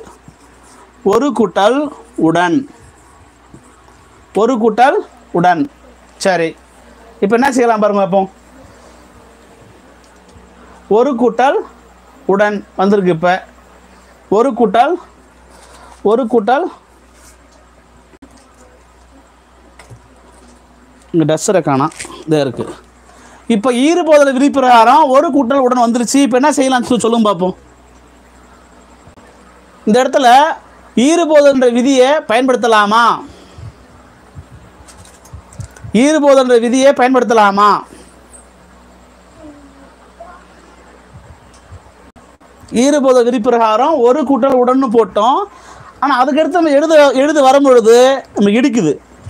ஒரு குட்டல் உடன் ஒரு குட்டல் உடன் சரி இப்போ என்ன செய்யலாம் பாருங்க பாப்போம் ஒரு குட்டல் உடன் வந்திருக்கு இப்ப ஒரு குட்டல் ஒரு குட்டல் இந்த டஸ்ர காணா there இருக்கு இப்போ ஈரபோதல் விதிப்பிரகாரம் ஒரு கூட்டல் உடன் வந்துருச்சு இப்போ என்ன செய்யலாம்னு சொல்லுங்க பாப்போம் இந்த இடத்துல ஈரபோதல்ன்ற விதியை பயன்படுத்தலாமா ஈரபோதல்ன்ற விதியை பயன்படுத்தலாமா ஈரபோதல் விதிப்பிரகாரம் ஒரு கூட்டல் உடன்னு போட்டோம் ஆனா அதுக்கு அடுத்து நம்ம எழுது எழுது வரும்போது நம்ம இடிக்குது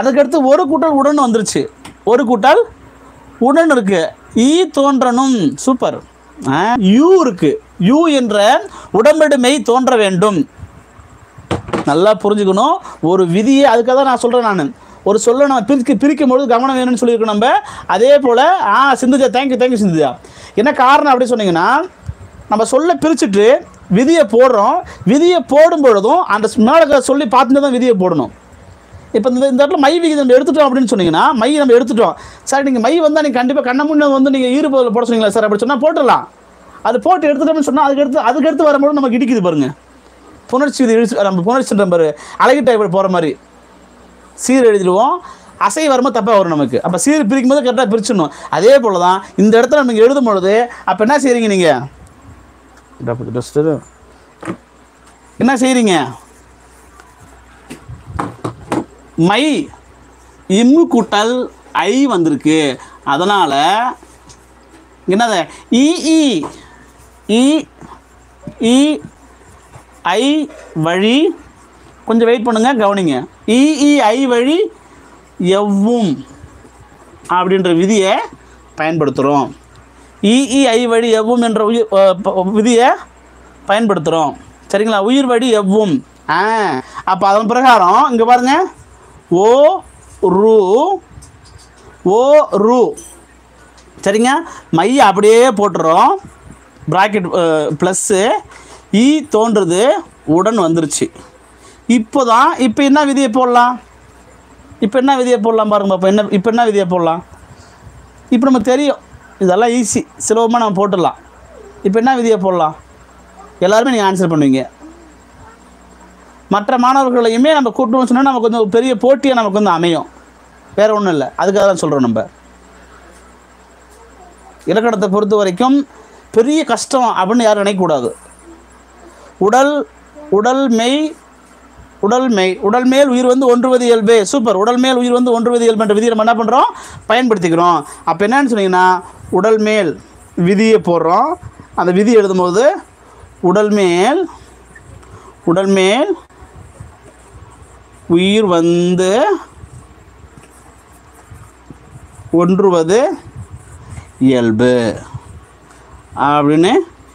அதுக்கு அடுத்து ஒரு கூட்டல் உடன் வந்துருச்சு ஒரு கூட்டல் உடன் இருக்கு ஈ தோன்றணும் சூப்பர் யூ இருக்கு யூ என்ற உடம்படு மெய் தோன்ற வேண்டும் நல்லா புரிஞ்சுக்கணும் ஒரு விதியை அதுக்கு தான் நான் சொல்றேன் நான் ஒரு சொல்ல நம்ம பிரிக்க பிரிக்கும் பொழுது கவனம் வேணும்னு சொல்லிருக்கோம் நம்ம அதே போல ஆ Sindhuja thank you thank you Sindhuja என்ன காரணம் அப்படி சொன்னீங்கன்னா நம்ம சொல்ல பிரிச்சிட்டு விதியை போடுறோம் விதியை போடும் பொழுதும் அந்த மேலக சொல்லி பார்த்துட்டு தான் விதியை போடணும் இப்போ இந்த இந்த இடத்துல மை விகிதம் நம்ம எடுத்துட்டோம் அப்படினு சொன்னீங்கனா மை நம்ம எடுத்துட்டோம் சார் நீங்க மை வந்தா நீங்க கண்டிப்பா கண்ண முன்ன வந்து நீங்க ஈரபோதல் போட சொன்னீங்களா சார் அப்படி சொன்னா போடலாம் அது போட்டு எடுத்துட்டோம்னு சொன்னா அதுக்கு எடுத்து அதுக்கு எடுத்து வரும்போது நமக்கு இடிக்குது பாருங்க புணர்ச்சி இது நம்ம புணர்ச்சி நம்பர் அழகு டைப் போற மாதிரி சீர் எழுதிடுவோம் அசை வரும்போது தப்பா வரும் நமக்கு அப்ப சீர் பிரிக்கும்போது கரெக்ட்டா பிரிச்சணும் அதே போல தான் இந்த இடத்துல நம்ம எழுதும் பொழுது அப்ப என்ன செய்றீங்க நீங்க என்ன செய்றீங்க மை இம்மு கூட்டல் ஐ வந்திருக்கு அதனால என்னது இ இ இ இ ஐ வழி கொஞ்சம் வெயிட் பண்ணுங்க கவனிங்க இ இ ஐ வழி எவ்வும் அப்படின்ற விதியை பயன்படுத்துறோம் இ இ ஐ வழி எவ்வும் என்ற விதியை பயன்படுத்துறோம் சரிங்களா உயிர் வழி எவ்வும் ஆ அப்ப அதன் பிரகாரம் இங்க பாருங்க O Ru O Ru சரிங்க மை அப்படியே போட்றோம் bracket plus E தோன்றது உடன் வந்துருச்சு இப்போதான் இப்போ என்ன விதியை போடலாம் இப்போ என்ன விதியை போடலாம் பாருங்க பாப்பா என்ன இப்போ என்ன விதியை போடலாம் இப்போ நமக்கு தெரியும் இதெல்லாம் ஈஸி சுலபமா நாம போட்டுடலாம் இப்போ என்ன விதியை போடலாம் எல்லாரும் நீங்க ஆன்சர் பண்ணுவீங்க மற்ற மாணவர்களையுமே நம்ம கூட்டுவோம்னு சொன்னா நமக்கு கொஞ்சம் பெரிய போட்டியா நமக்கு வந்து அமையும் வேற ஒண்ணும் இல்ல அதுக்காக தான் சொல்றோம் நம்ம இலக்கணத்தை பொறுத்த வரைக்கும் பெரிய கஷ்டம் அப்படினு யாரும் நினைக்க கூடாது உடல் உடல் மெய் உடல் மெய் உடல் மேல் உயிர் வந்து ஒன்றுவது இயல்பே சூப்பர் உடல் மேல் உயிர் வந்து ஒன்றுவது இயல்பு என்ற விதியை நம்ம என்ன பண்றோம் பயன்படுத்திக்கிறோம் அப்ப என்னன்னு சொன்னீங்கன்னா உடல் மேல் விதியை போடுறோம் அந்த விதி எழுதும்போது உடல் மேல் உடல் மேல் உயிர் வந்து ஒன்றுவது இயல்பு அப்படின்னு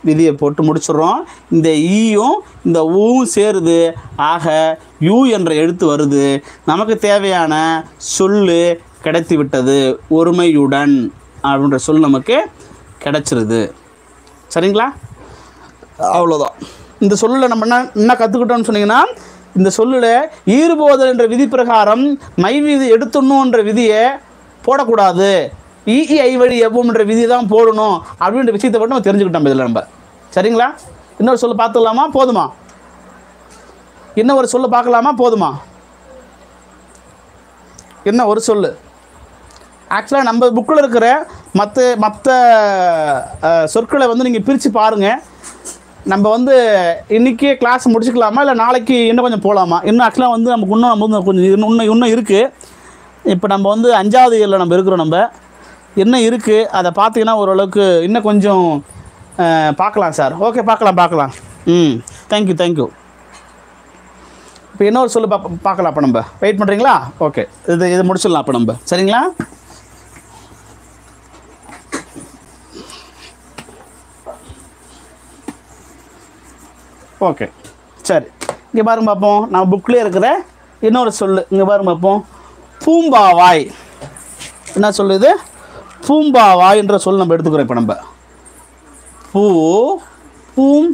விதியை போட்டு முடிச்சிடுறோம். இந்த ஈயும் இந்த ஊவும் சேருது, ஆக யூ என்ற எழுத்து வருது. நமக்கு தேவையான சொல்லு கிடைத்து விட்டது, ஒருமையுடன் அப்படின்ற சொல் நமக்கு கிடைச்சிருது. சரிங்களா? அவ்வளோதான். இந்த சொல்லில் நம்ம என்ன என்ன கற்றுக்கிட்டோம்னு சொன்னிங்கன்னா, இந்த சொல்லில் ஈறுபோதல் என்ற விதி பிரகாரம் மை விதி எடுத்துடணுன்ற விதியை போடக்கூடாது, ஈஇ ஐ வழி எவ்வளோன்ற விதி தான் போடணும் அப்படின்ற விஷயத்தை மட்டும் நம்ம தெரிஞ்சுக்கிட்டோம் இதில் நம்ம. சரிங்களா? இன்னொரு சொல்ல பார்த்துக்கலாமா? போதுமா? இன்னும் ஒரு சொல்ல பார்க்கலாமா? போதுமா? என்ன ஒரு சொல்? ஆக்சுவலாக நம்ம புக்கில் இருக்கிற மற்ற மற்ற சொற்களை வந்து நீங்கள் பிரித்து பாருங்கள். நம்ம வந்து இன்றைக்கே கிளாஸ் முடிச்சுக்கலாமா, இல்லை நாளைக்கு இன்னும் கொஞ்சம் போகலாமா? இன்னும் ஆக்சுவலாக வந்து நமக்கு இன்னும் நம்ம வந்து கொஞ்சம் இன்னும் இன்னும் இன்னும் இருக்குது. இப்போ நம்ம வந்து அஞ்சாவது இயரில் நம்ம இருக்கிறோம். நம்ம என்ன இருக்குது அதை பார்த்திங்கன்னா ஓரளவுக்கு இன்னும் கொஞ்சம் பார்க்கலாம் சார். ஓகே, பார்க்கலாம் பார்க்கலாம். ம், தேங்க்யூ தேங்க்யூ. இப்போ இன்னொரு சொல்லு பா பார்க்கலாம். அப்போ நம்ம வெயிட் பண்ணுறீங்களா? ஓகே, இது இது முடிச்சிடலாம் அப்போ நம்ம. சரிங்களா? ஓகே, சரி. இங்கே பாருங்க பார்ப்போம், நான் புக்கில் இருக்கிற இன்னொரு சொல்லு. இங்கே பாருங்க பார்ப்போம், பூம்பாவாய். என்ன சொல்லு இது? பூம்பாவாய்ன்ற சொல் நம்ம எடுத்துக்கிறோம். இப்போ நம்ம பூ பூம்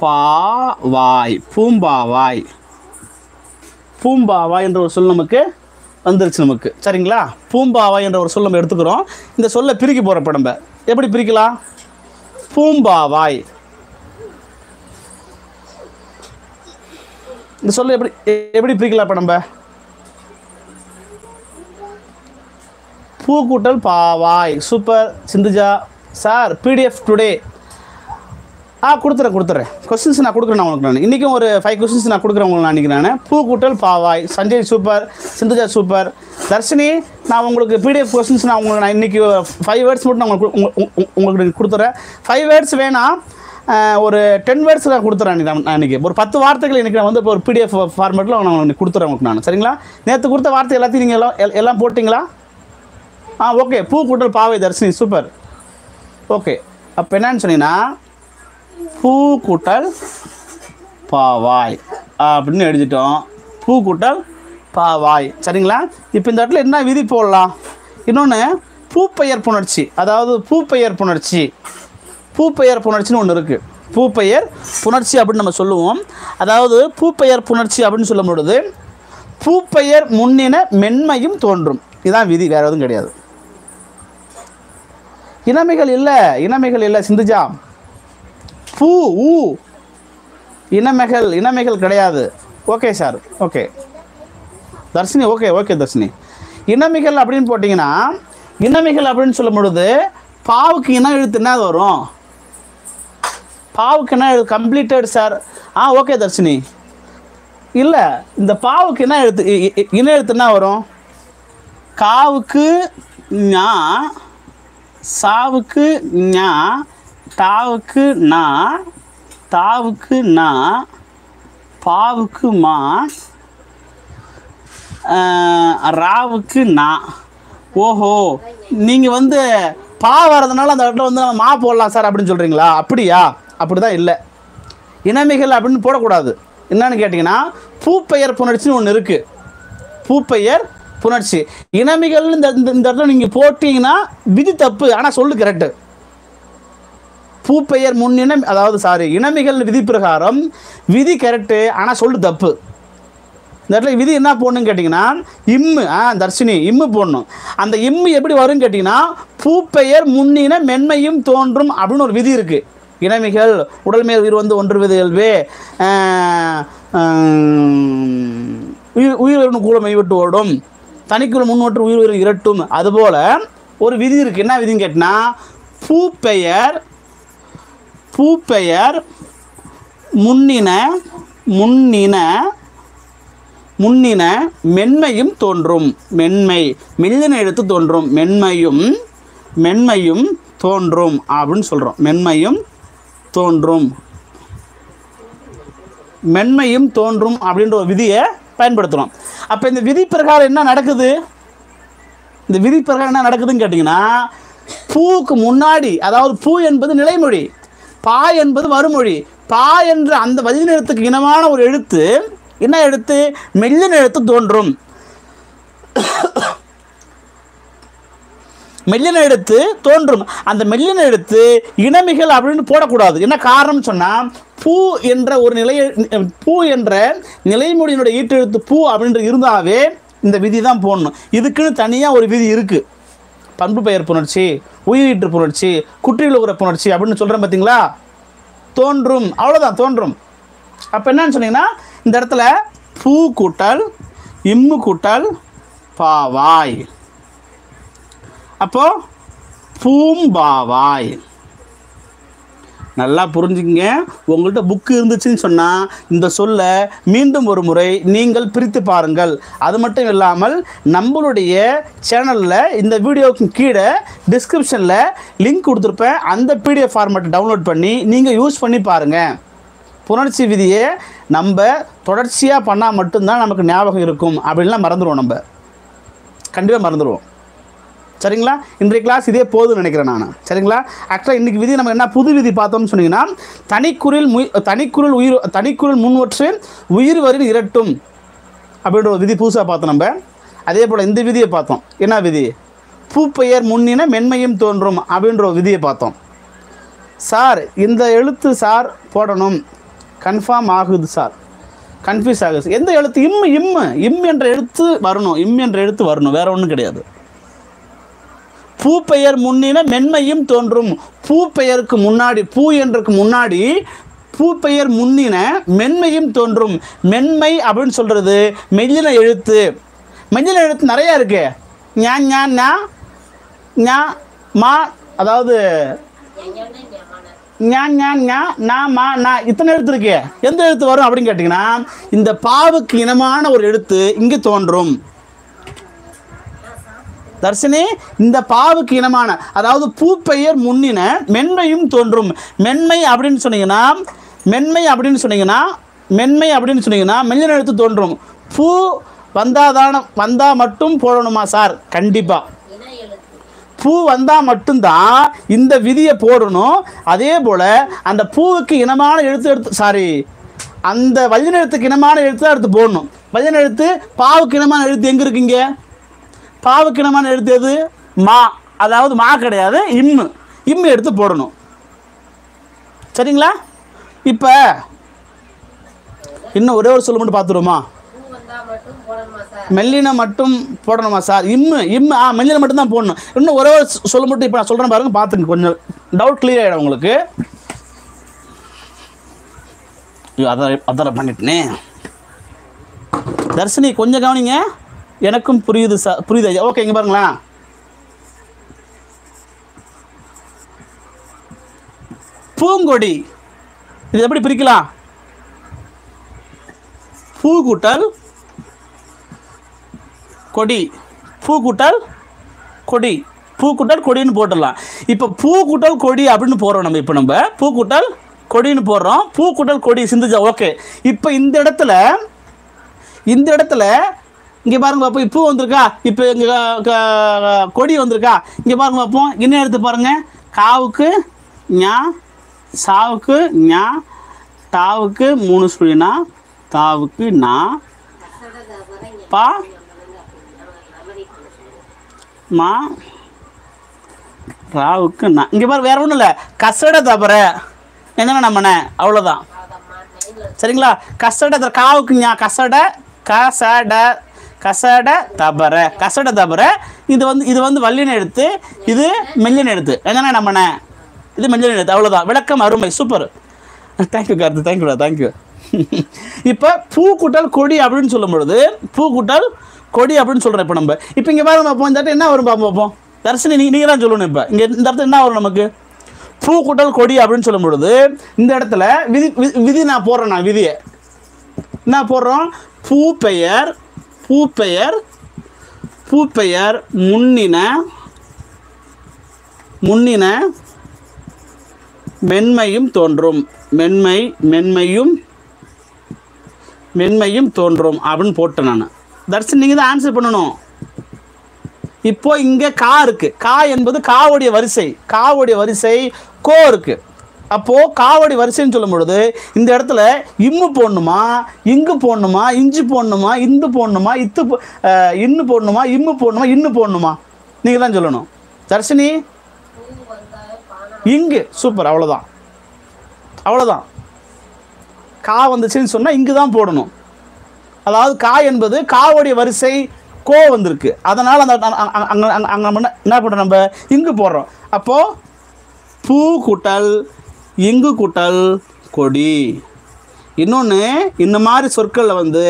பா வாய், பூம்பாவாய். பூம்பாவாய் என்ற ஒரு சொல் நமக்கு வந்துருச்சு நமக்கு. சரிங்களா? பூம்பாவாய் என்ற ஒரு சொல் நம்ம எடுத்துக்கிறோம். இந்த சொல்லை பிரிக்க போகிற இப்போ நம்ம எப்படி பிரிக்கலாம்? பூம்பாவாய் இந்த சொல்ல எப்படி எப்படி பிரிக்கலாம் இப்போ நம்ம? பூக்கூட்டல் பாவாய். Super Sindhuja. Sir PDF today ஆ கொடுத்துறேன் கொடுத்துட்றேன் கொஸ்டின்ஸ் நான் கொடுக்குறேன். நான் உங்களுக்கு நான் இன்றைக்கும் ஒரு ஃபைவ் கொஸ்டின்ஸ் நான் கொடுக்குறேன் உங்களுக்கு. நான் நினைக்கிறேன் நான் பூக்கூட்டல் பாவாய். Sanjay super, Sindhuja super, Dharshini. நான் உங்களுக்கு பிடிஎஃப் கொஸ்டின்ஸ் நான் உங்களுக்கு நான் இன்றைக்கி ஃபைவ் வேர்ட்ஸ் மட்டும் நான் உங்களுக்கு உங்களுக்கு கொடுத்துட்றேன். ஃபைவ் வேர்ட்ஸ் வேணாம், ஒரு டென் வேர்ட்ஸ் நான் கொடுத்துறேன். நான் இன்றைக்கி ஒரு பத்து வார்த்தைகள் இன்றைக்கி நான் வந்து இப்போ ஒரு பிடிஎஃப் ஃபார்மேட்டில் நான் உங்களுக்கு கொடுத்துறேன் உங்களுக்கு நான். சரிங்களா? நேற்று கொடுத்த வார்த்தை எல்லாத்தையும் நீங்கள் எல்லாம் எல்லாம் போட்டிங்களா? ஆ, ஓகே. பூ கூட்டல் பாவை தர்ஷினி சூப்பர். ஓகே, அப்போ என்னன்னு சொன்னீங்கன்னா பூ கூட்டல் பாவாய் அப்படின்னு எழுதிட்டோம். பூ கூட்டல் பாவாய். சரிங்களா? இப்போ இந்த இடத்துல என்ன விதி போடலாம்? இன்னொன்று பூப்பெயர் புணர்ச்சி. அதாவது பூப்பெயர் புணர்ச்சி பூப்பெயர் புணர்ச்சின்னு ஒன்று இருக்குது. பூப்பெயர் புணர்ச்சி அப்படின்னு நம்ம சொல்லுவோம். அதாவது பூப்பெயர் புணர்ச்சி அப்படின்னு சொல்லும் பொழுது பூப்பெயர் முன்னின மென்மையும் தோன்றும். இதுதான் விதி, வேறு எதுவும் கிடையாது. இனமைகள் இல்லை, இனமைகள் இல்லை சிந்துஜா. பூ ஊ இனமைகள் இனமைகள் கிடையாது. Okay sir, okay Dharshini. Okay okay Dharshini. இனமைகள் அப்படின்னு போட்டிங்கன்னா, இனமைகள் அப்படின்னு சொல்லும் பொழுது பாவுக்கு இனம் எழுத்து என்ன வரும்? பாவுக்கு என்ன எழுது? Completed sir. ஆ, ஓகே தர்ஷினி. இல்லை, இந்த பாவுக்கு என்ன எழுத்து இன எழுத்து என்ன வரும்? காவுக்கு ஞா, சாவுக்கு ஞா, தாவுக்கு நா, தாவுக்கு நா, பாவுக்கு மா, ராவுக்கு நா. ஓஹோ, நீங்கள் வந்து பா வரதுனால அந்த இடத்துல வந்து நம்ம மா போடலாம் சார் அப்படின்னு சொல்கிறீங்களா? அப்படியா? அப்படி தான். இல்லை, இனமைகள் அப்படின்னு போடக்கூடாது. என்னன்னு கேட்டிங்கன்னா பூப்பெயர் புணர்ச்சின்னு ஒன்று இருக்குது. பூப்பெயர் புணர்ச்சி இனமைகள்னு இந்த இந்த இடத்துல நீங்கள் போட்டிங்கன்னா விதி தப்பு, ஆனால் சொல்லு கரெக்டு. பூப்பெயர் முன்னினம், அதாவது சாரி இனமைகள் விதி பிரகாரம் விதி கரெக்டு, ஆனால் சொல்லு தப்பு. இந்த இடத்துல விதி என்ன போடணும்னு கேட்டிங்கன்னா இம்மு. ஆ தர்ஷினி, இம்மு போடணும். அந்த இம்மு எப்படி வரும்னு கேட்டிங்கன்னா பூப்பெயர் முன்னின மென்மையும் தோன்றும் அப்படின்னு ஒரு விதி இருக்குது. இனமைகள் உடல் மேல் உயிர் வந்து ஒன்று விதியல்வே உயிர் உயிர் கூட மெய்விட்டு ஓடும், தனிக்குள் முன்னோற்று உயிர் உயிர் இரட்டும். அதுபோல் ஒரு விதி இருக்குது. என்ன விதின்னு கேட்டினா பூப்பெயர் பூப்பெயர் முன்னின முன்னின முன்னின மென்மையும் தோன்றும். மென்மை மெல்லின எழுத்து தோன்றும், மென்மையும் மென்மையும் தோன்றும் அப்படின்னு சொல்கிறோம். மென்மையும் தோன்றும் மென்மையும் தோன்றும் அப்படின்ற ஒரு விதியை பயன்படுத்துகிறோம். அப்போ இந்த விதி பிரகாரம் என்ன நடக்குது? இந்த விதி பிரகாரம் என்ன நடக்குதுன்னு கேட்டிங்கன்னா பூவுக்கு முன்னாடி, அதாவது பூ என்பது நிலைமொழி, பா என்பது மறுமொழி. பா என்ற அந்த வதின எழுத்துக்கு இனமான ஒரு எழுத்து, என்ன எழுத்து? மெல்லின எழுத்து தோன்றும். மெல்லின எழுத்து தோன்றும். அந்த மெல்லின எழுத்து இனமிகள் அப்படின்னு போடக்கூடாது. என்ன காரணம் சொன்னால், பூ என்ற ஒரு நிலை, பூ என்ற நிலைமொழியினுடைய ஈட்டெழுத்து பூ அப்படின்றது இருந்தாவே இந்த விதி தான் போடணும். இதுக்குன்னு தனியாக ஒரு விதி இருக்குது. பண்பு பெயர் புணர்ச்சி, உயிரீட்டு புணர்ச்சி, குற்றியல் உற புணர்ச்சி அப்படின்னு சொல்கிறேன் பார்த்தீங்களா. தோன்றும், அவ்வளோதான், தோன்றும். அப்போ என்னன்னு சொன்னீங்கன்னா, இந்த இடத்துல பூ கூட்டல் இம்மு கூட்டல் பாவாய், அப்போ பூம்பாவாய். நல்லா புரிஞ்சுக்கங்க. உங்கள்கிட்ட புக்கு இருந்துச்சுன்னு சொன்னால் இந்த சொல்லை மீண்டும் ஒரு முறை நீங்கள் பிரித்து பாருங்கள். அது மட்டும் இல்லாமல் நம்மளுடைய சேனலில் இந்த வீடியோவுக்கு கீழே டிஸ்கிரிப்ஷனில் லிங்க் கொடுத்துருப்பேன். அந்த பிடிஎஃப் ஃபார்மேட்டை டவுன்லோட் பண்ணி நீங்கள் யூஸ் பண்ணி பாருங்கள். புணர்ச்சி விதியை நம்ம தொடர்ச்சியாக பண்ணால் மட்டும்தான் நமக்கு ஞாபகம் இருக்கும். அப்படின்லாம் மறந்துடுவோம், நம்ம கண்டிப்பாக மறந்துடுவோம். சரிங்களா? இன்றைய கிளாஸ் இதே போதும் நினைக்கிறேன் நான். சரிங்களா? ஆக்சுவலாக இன்றைக்கி விதி நம்ம என்ன புது விதி பார்த்தோம்னு சொன்னீங்கன்னா, தனிக்குறில் முய் தனிக்குறில் உயிர் தனிக்குறில் முன்வற்று உயிர் வரில் இரட்டும் அப்படின்ற ஒரு விதி புதுசாக பார்த்தோம் நம்ம. அதே போல் இந்த விதியை பார்த்தோம். என்ன விதி? பூப்பெயர் முன்னின மென்மையும் தோன்றும் அப்படின்ற ஒரு விதியை பார்த்தோம். சார் இந்த எழுத்து சார் போடணும், கன்ஃபார்ம் ஆகுது சார், கன்ஃபியூஸ் ஆகுது. எந்த எழுத்து? இம்மு இம்மு இம் என்ற எழுத்து வரணும், இம் என்ற எழுத்து வரணும், வேறு ஒன்றும் கிடையாது. பூ பெயர் முன்னின மென்மையும் தோன்றும். பூ பெயருக்கு முன்னாடி, பூ என்றதுக்கு முன்னாடி பூ பெயர் முன்னின மென்மையும் தோன்றும். மென்மை அப்படின்னு சொல்கிறது மெல்லின எழுத்து. மெல்லின எழுத்து நிறையா இருக்கு. ஞா ஞா ஞா ஞா மா, அதாவது ஞா ஞா ஞா நா மா நா, இத்தனை எழுத்து இருக்கு. எந்த எழுத்து வரும் அப்படின்னு கேட்டிங்கன்னா, இந்த பாவுக்கு இனமான ஒரு எழுத்து இங்கே தோன்றும். தர்ஷினி, இந்த பாவுக்கு இனமான, அதாவது பூப்பெயர் முன்னின மென்மையும் தோன்றும். மென்மை அப்படின்னு சொன்னீங்கன்னா, மென்மை அப்படின்னு சொன்னீங்கன்னா மென்மை அப்படின்னு சொன்னீங்கன்னா மெல்லின எழுத்து தோன்றும். பூ வந்தாதான வந்தால் மட்டும் போடணுமா சார்? கண்டிப்பாக பூ வந்தால் மட்டும்தான் இந்த விதியை போடணும். அதே போல் அந்த பூவுக்கு இனமான எழுத்து எடுத்து சாரி அந்த வல்லின எழுத்துக்கு இனமான எழுத்து தான் எடுத்து போடணும். வல்லின எழுத்து பாவுக்கு இனமான எழுத்து எங்கே இருக்குங்க? பாவுக்கு இனமான எழுத்து எது? மா, அதாவது மா கிடையாது, இம்மு இம்மு எடுத்து போடணும். சரிங்களா? இப்போ இன்னும் ஒரே ஒரு சொல்ல மட்டும் பார்த்துருவோமா? மெல்லின மட்டும் போடணுமா சார்? இம்மு இம்மு ஆ மெல்லின மட்டும் தான் போடணும். இன்னும் ஒரே ஒரு சொல்ல மட்டும் இப்போ நான் சொல்கிறேன் பாருங்க, பார்த்துங்க, கொஞ்சம் டவுட் கிளியர் ஆகிடும் உங்களுக்கு. அதான் அதான் பண்ணிட்டேனே தர்ஷினி, கொஞ்சம் கவனிங்க. எனக்கும் புரியுது சார், புரியுது ஐயா. ஓகே, இங்கே பாருங்களா, பூங்கொடி. இது எப்படி பிரிக்கலாம்? பூ கூட்டல் கொடி, பூ கூட்டல் கொடி, பூ கூட்டல் கொடின்னு போட்டுடலாம். இப்போ பூ கூட்டல் கொடி அப்படின்னு போடுறோம் நம்ம. இப்போ நம்ம பூ கூட்டல் கொடின்னு போடுறோம். பூ கூட்டல் கொடி சிந்துச்சா? ஓகே. இப்போ இந்த இடத்துல இந்த இடத்துல இங்கே பாருங்க பார்ப்போம். இப்போ பூ வந்திருக்கா, இப்போ இங்கே கொடி வந்திருக்கா. இங்கே பாருங்க பார்ப்போம், என்ன எடுத்து பாருங்கள். காவுக்கு ஞா, சாவுக்கு ஞா, தாவுக்கு மூணு சுழினா தாவுக்கு நா, பா மா ராவுக்கு நா. இங்கே பாரு, வேறு ஒன்றும் இல்லை, கசட தபர என்னென்ன நம்மண்ணே, அவ்வளோதான். சரிங்களா? கசட காவுக்கு ஞா, கசட கசட கசட தபர கசட தபர. இது வந்து இது வந்து வல்லின எழுத்து, இது மெல்லின எழுத்து. என்னென்னா நம்மண்ணே, இது மெல்லின எழுத்து, அவ்வளோதான். விளக்கம் அருமை, சூப்பர். தேங்க்யூ கார்த்தி, தேங்க்யூடா, தேங்க்யூ. இப்போ பூ கூட்டல் கொடி அப்படின்னு சொல்லும் பொழுது, பூ கூட்டல் கொடி அப்படின்னு சொல்கிறேன் இப்போ நம்ம. இப்போ இங்கே பாருங்க பார்ப்போம், இந்த இடத்துல என்ன வரும் பார்ப்போம் பார்ப்போம் தர்ஷினி, நீ நீங்க தான் சொல்லணும். இப்போ இங்கே இந்த இடத்துல என்ன வரும் நமக்கு? பூ கூட்டல் கொடி அப்படின்னு சொல்லும் பொழுது இந்த இடத்துல விதி விதி நான் போடுறேன். நான் விதியை என்ன போடுறோம்? பூ பெயர் பூப்பெயர் பூப்பெயர் முன்னின முன்னின மென்மையும் தோன்றும். மென்மை மென்மையும் மென்மையும் தோன்றும் அப்படின்னு போட்டேன் நான். தர்ஷன், நீங்கள் தான் ஆன்சர் பண்ணணும். இப்போ இங்கே கா இருக்குது. கா என்பது காவுடைய வரிசை, காவுடைய வரிசை கோ இருக்குது. அப்போ காவடி வரிசைன்னு சொல்லும் பொழுது இந்த இடத்துல இம்மு போடணுமா, இங்கு போடணுமா, இஞ்சி போடணுமா, இந்து போடணுமா, இத்து இன்னு போடணுமா, இம்மு போடணுமா, இன்னு போடணுமா, நீங்கள் தான் சொல்லணும். தர்ஷினி இங்கு சூப்பர், அவ்வளோதான் அவ்வளோதான். கா வந்துச்சுன்னு சொன்னால் இங்கு தான் போடணும். அதாவது கா என்பது காவோடைய வரிசை கோ வந்திருக்கு, அதனால் அந்த அங்கே நம்ம என்ன பண்ணுறோம், நம்ம இங்கு போடுறோம். அப்போது பூ கூட்டல் இங்கு கூட்டல் கொடி. இன்னொன்று இந்த மாதிரி சொற்களில் வந்து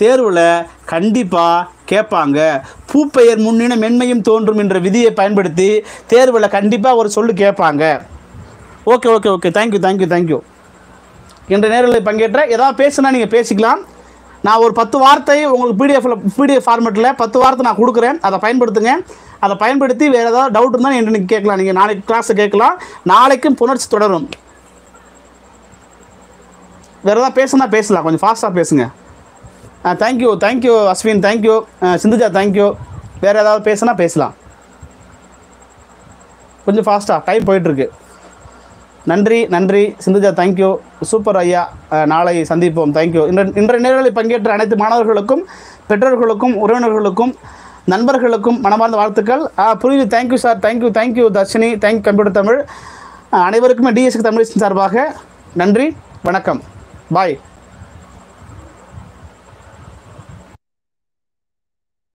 தேர்வில் கண்டிப்பாக கேட்பாங்க. பூப்பெயர் முன்னின மென்மையும் தோன்றும் என்ற விதியை பயன்படுத்தி தேர்வில் கண்டிப்பாக ஒரு சொல்லு கேட்பாங்க. Okay okay okay thank you thank you thank you. என்ற நேரில் பங்கேற்ற ஏதாவது பேசுனா நீங்கள் பேசிக்கலாம். நான் ஒரு பத்து வார்த்தை உங்களுக்கு பிடிஎஃப்ல பிடிஎஃப் ஃபார்மேட்டில் பத்து வார்த்தை நான் கொடுக்குறேன், அதை பயன்படுத்துங்க. அதை பயன்படுத்தி வேறு ஏதாவது டவுட் இருந்தால் நீங்கள் இன்றைக்கு கேட்கலாம், நீங்கள் நாளைக்கு கிளாஸை கேட்கலாம். நாளைக்கும் புணர்ச்சி தொடரும். வேறு ஏதாவது பேசுனா பேசலாம், கொஞ்சம் ஃபாஸ்ட்டாக பேசுங்க. ஆ thank you thank you Ashwin, thank you Sindhuja, thank you. வேறு ஏதாவது பேசுனா பேசலாம், கொஞ்சம் ஃபாஸ்ட்டாக, டைம் போயிட்டுருக்கு. நன்றி நன்றி சிந்துஜா, தேங்க்யூ. சூப்பர் ஐயா, நாளை சந்திப்போம். தேங்க்யூ. இன்ற இன்றைய நேரலில் பங்கேற்ற அனைத்து மாணவர்களுக்கும் பெற்றோர்களுக்கும் உறவினர்களுக்கும் நண்பர்களுக்கும் மனமார்ந்த வாழ்த்துக்கள். புரியுது. Thank you sir, thank you thank you Dharshini, thank you computer Tamil. அனைவருக்குமே டிஎஸ்சி தமிழ் சார்பாக நன்றி, வணக்கம், பாய்.